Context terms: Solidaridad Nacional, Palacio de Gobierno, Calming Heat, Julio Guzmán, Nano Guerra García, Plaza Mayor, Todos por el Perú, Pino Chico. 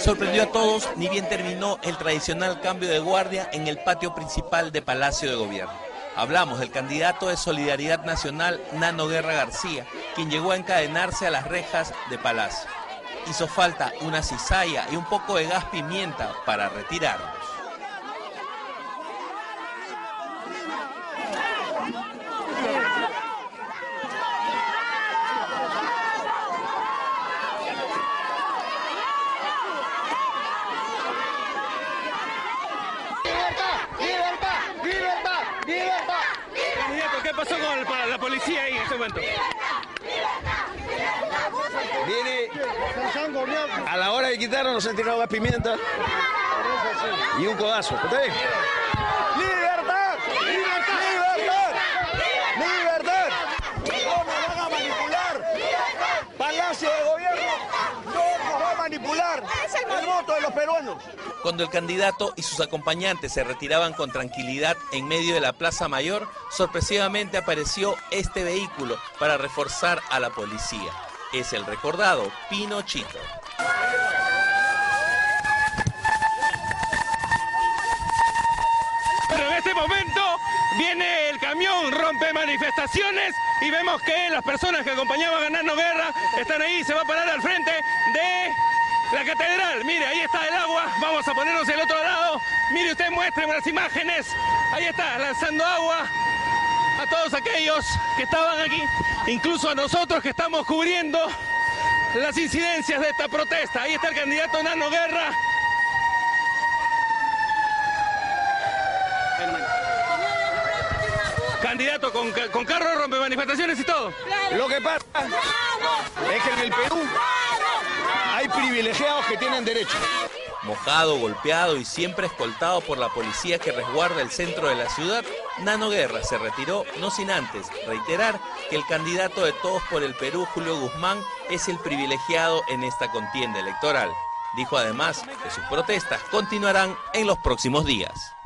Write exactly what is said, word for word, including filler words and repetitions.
Sorprendió a todos, ni bien terminó el tradicional cambio de guardia en el patio principal de Palacio de Gobierno. Hablamos del candidato de Solidaridad Nacional, Nano Guerra García, quien llegó a encadenarse a las rejas de Palacio. Hizo falta una cizalla y un poco de gas pimienta para retirarnos. ¿Qué pasó con la policía ahí en ese momento? Viene a la hora de quitarnos, nos han tirado gas pimienta y un codazo. ¿Está bien? ¡Libertad! ¡Libertad! ¡Libertad! ¡Libertad! ¡No nos van a manipular! ¡Palacio de Gobierno! ¡No nos va a manipular el voto de los peruanos! Cuando el candidato y sus acompañantes se retiraban con tranquilidad en medio de la Plaza Mayor, sorpresivamente apareció este vehículo para reforzar a la policía. Es el recordado Pino Chico. Pero en este momento viene el camión, rompe manifestaciones y vemos que las personas que acompañaban a Nano Guerra están ahí, se va a parar al frente de la catedral. Mire, ahí está el agua, vamos a ponernos del otro lado. Mire, usted muestre las imágenes. Ahí está, lanzando agua a todos aquellos que estaban aquí, incluso a nosotros que estamos cubriendo las incidencias de esta protesta. Ahí está el candidato Nano Guerra. Candidato con, con carro rompe manifestaciones y todo. Lo que pasa es que en el Perú hay privilegiados que tienen derecho. Mojado, golpeado y siempre escoltado por la policía que resguarda el centro de la ciudad, Nano Guerra se retiró, no sin antes reiterar que el candidato de Todos por el Perú, Julio Guzmán, es el privilegiado en esta contienda electoral. Dijo además que sus protestas continuarán en los próximos días.